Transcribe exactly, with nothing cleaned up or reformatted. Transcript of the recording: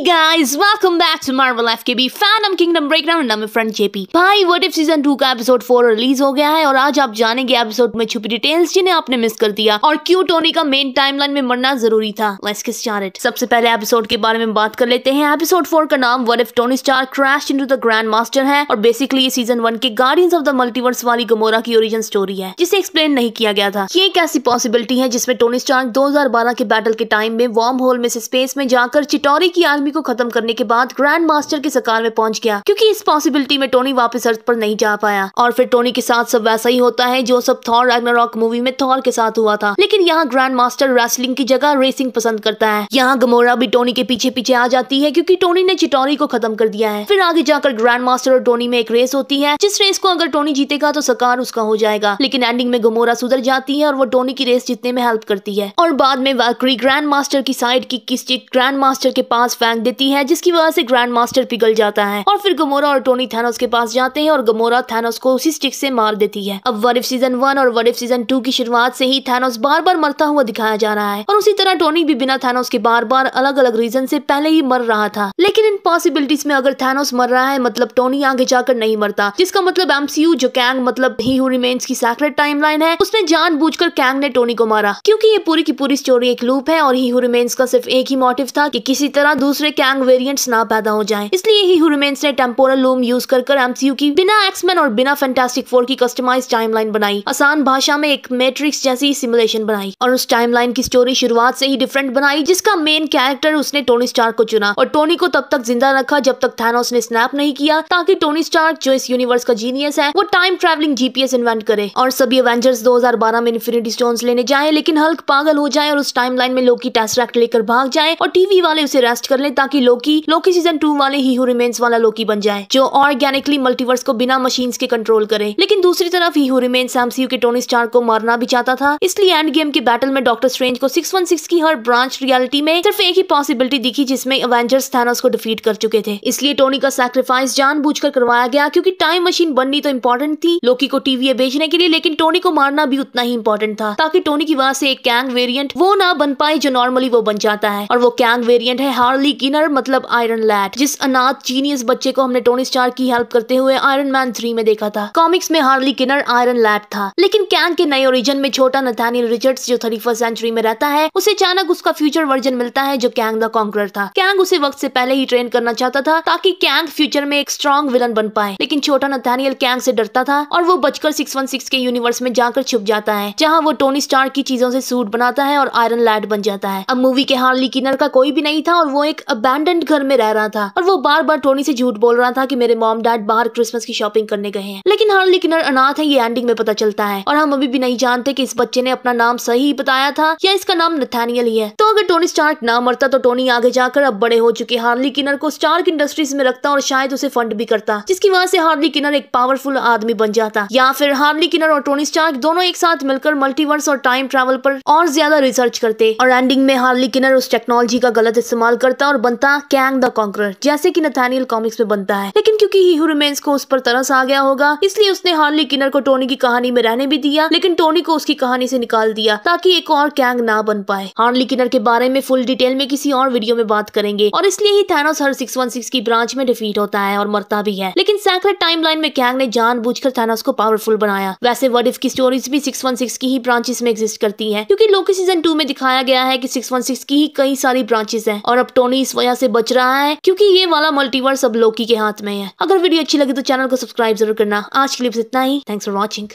Hey guys, welcome back to Marvel F K B Fandom Kingdom Breakdown and I'm your friend J P। भाई what if season two का episode four release हो गया है और आज आप जानेंगे एपिसोड में छुपी डिटेल्स जिन्हें आपने मिस कर दिया और क्यों टोनी का मेन टाइमलाइन में मरना जरूरी था। Let's get started. सबसे पहले एपिसोड के बारे में बात कर लेते हैं। एपिसोड फोर का नाम what if Tony Stark crashed into the grand master है और बेसिकली ये सीजन वन के गार्डियंस ऑफ द मल्टीवर्स वाली गमोरा की ओरिजिन स्टोरी है जिसे एक्सप्लेन नहीं किया गया था। ये एक ऐसी पॉसिबिलिटी है जिसमें टोनी स्टार्क दो हजार बारह के बैटल के टाइम में वॉर्म होल में से स्पेस में जाकर चिटौरी की आर्मी को खत्म करने के बाद ग्रैंड मास्टर के सरकार में पहुंच गया। क्योंकि इस पॉसिबिलिटी में टोनी वापस अर्थ पर नहीं जा पाया और फिर टोनी के साथ सब वैसा ही होता है जो सब थॉर रैग्नारॉक मूवी में थॉर के साथ हुआ था। लेकिन यहाँ ग्रैंड मास्टर रेसलिंग की जगह रेसिंग पसंद करता है। यहाँ गमोरा भी टोनी के पीछे पीछे आ जाती है क्योंकि टोनी ने चिटौरी को खत्म कर दिया है। फिर आगे जाकर ग्रैंड मास्टर और टोनी में एक रेस होती है जिस रेस को अगर टोनी जीतेगा तो सरकार उसका हो जाएगा। लेकिन एंडिंग में गमोरा सुधर जाती है और वो टोनी की रेस जीतने में हेल्प करती है और बाद में वैल्क्री ग्रैंड मास्टर की साइड की किस ग्रैंड मास्टर के पास फेंक देती है जिसकी वजह से ग्रैंड मास्टर पिघल जाता है और फिर गमोरा और टोनी थैनोस के पास जाते हैं और गमोरा थैनोस को उसी स्टिक से मार देती है। अब व्हाट इफ सीजन वन और व्हाट इफ सीजन टू की शुरुआत से ही थैनोस बार बार मरता हुआ दिखाया जा रहा है और उसी तरह टोनी भी बिना थैनोस के बार बार अलग अलग रीजन से पहले ही मर रहा था। लेकिन इन पॉसिबिलिटीज में अगर थैनोस मर रहा है मतलब टोनी आगे जाकर नहीं मरता, जिसका मतलब एमसीयू जो कैंग मतलब ही हू रिमेन्स की सैक्रेड टाइमलाइन है उसने जानबूझकर कैंग ने टोनी को मारा। क्योंकि ये पूरी की पूरी स्टोरी एक लूप है और ही हू रिमेन्स का सिर्फ एक ही मोटिव था कि किसी तरह दूसरे कैंग वेरिएंट्स ना पैदा हो जाएं। इसलिए ही हू रिमेन्स ने टेम्पोरल लूम यूज कर कर एमसीयू की बिना एक्समैन और बिना फैंटास्टिक फोर की कस्टमाइज्ड टाइमलाइन बनाई। आसान भाषा में एक मैट्रिक्स जैसी सिमुलेशन बनाई और उस टाइमलाइन की स्टोरी शुरुआत से ही डिफरेंट बनाई जिसका मेन कैरेक्टर उसने टोनी स्टार्क को चुना और टोनी को तब तक जिंदा रखा जब तक थैनोस ने स्नैप नहीं किया ताकि टोनी स्टार्क जो इस यूनिवर्स का जीनियस है वो टाइम ट्रेवलिंग जीपीएस इन्वेंट करे और सभी एवेंजर्स दो हजार बारह में इन्फिनिटी स्टोन्स लेने जाए लेकिन हल्क पागल हो जाए और उस टाइमलाइन में लोकी टेसरैक्ट लेकर भाग जाए और टीवी वाले उसे रेस्ट कर ले ताकि लोकी लोकी सीजन टू वाले ही हू रिमेन्स वाला लोकी बन जाए जो ऑर्गेनिकली मल्टीवर्स को बिना मशीन्स के कंट्रोल करे। लेकिन दूसरी तरफ ही हू रिमेन्स एमसीयू के टोनी स्टार्क को मारना भी चाहता था। इसलिए एंड गेम के बैटल में डॉक्टर स्ट्रेंज को सिक्स वन सिक्स की हर ब्रांच रियलिटी में सिर्फ एक ही पॉसिबिलिटी दिखी जिसमें एवेंजर्स थैनोस को डिफीट कर चुके थे। इसलिए टोनी का सैक्रिफाइस जानबूझकर करवाया गया क्योंकि टाइम मशीन बननी तो इम्पोर्टेंट थी लोकी को टीवीए बेचने के लिए लेकिन टोनी को मारना भी उतना ही इम्पोर्टेंट था ताकि टोनी की वजह से एक कैंग वेरिएंट वो ना बन पाए जो नॉर्मली वो बन जाता है और वो कैंग वेरिएंट है हार्ली कीनर मतलब आयरन लैड, जिस अनाथ जीनियस बच्चे को हमने टोनी स्टार्क की हेल्प करते हुए आयरन मैन थ्री में देखा था। कॉमिक्स में हार्ली कीनर आयरन लैड था लेकिन कैंग के नए ओरिजिन में छोटा नथानियल रिचर्ड्स जो थर्टी फर्स्ट सेंचुरी में रहता है उसे अचानक उसका फ्यूचर वर्जन मिलता है जो कैंग द कॉन्करर था। कैंग उसे वक्त से पहले ही ट्रेन करना चाहता था ताकि कैंग फ्यूचर में एक स्ट्रॉन्ग विलन बन पाए। लेकिन छोटा नथानियल कैंग से डरता था और वो बचकर सिक्स वन सिक्स के यूनिवर्स में जाकर छुप जाता है जहाँ वो टोनी स्टार्क की चीजों से सूट बनाता है और आयरन लैड बन जाता है। अब मूवी के हार्ली कीनर का कोई भी नहीं था और वो एक अबैंडन्ड घर में रह रहा था और वो बार बार टोनी से झूठ बोल रहा था कि मेरे मॉम डैड बाहर क्रिसमस की शॉपिंग करने गए हैं। लेकिन हार्ली किनर अनाथ है ये एंडिंग में पता चलता है और हम अभी भी नहीं जानते कि इस बच्चे ने अपना नाम सही बताया था या इसका नाम नथानियल ही है। तो अगर टोनी स्टार्क ना मरता तो टोनी आगे जाकर अब बड़े हो चुके हार्ली किनर को स्टार्क इंडस्ट्रीज में रखता और शायद उसे फंड भी करता जिसकी वजह से हार्ली किनर एक पावरफुल आदमी बन जाता। या फिर हार्ली किनर और टोनी स्टार्क दोनों एक साथ मिलकर मल्टीवर्स और टाइम ट्रेवल पर और ज्यादा रिसर्च करते और एंडिंग में हार्ली किनर उस टेक्नोलॉजी का गलत इस्तेमाल करता और बनता कैंग द कॉन्करर जैसे कि नथानियल कॉमिक्स में बनता है। लेकिन क्योंकि ही हू रिमेन्स को उस पर तरस आ गया होगा इसलिए उसने हार्ली किनर को टोनी की कहानी में रहने भी दिया लेकिन टोनी को उसकी कहानी से निकाल दिया ताकि एक और कैंग ना बन पाए। हार्ली किनर के बारे में फुल डिटेल में किसी और वीडियो में बात करेंगे और इसलिए ही थैनोस हर सिक्स वन सिक्स की ब्रांच में डिफीट होता है और मरता भी है। लेकिन सैक्रेड टाइमलाइन में कैंग ने जानबूझकर थैनोस को पावरफुल बनाया। वैसे व्हाट इफ की स्टोरीज भी सिक्स वन सिक्स की ही ब्रांचेस में एग्जिस्ट करती है क्योंकि लोकी सीजन टू में दिखाया गया है कि सिक्स वन सिक्स की ही कई सारी ब्रांचेस हैं और अब टोनी इस वजह से बच रहा है क्योंकि ये वाला मल्टीवर्स अब लोकी के हाथ में है। अगर वीडियो अच्छी लगी तो चैनल को सब्सक्राइब जरूर करना। आज के लिए बस इतना ही। Thanks for watching.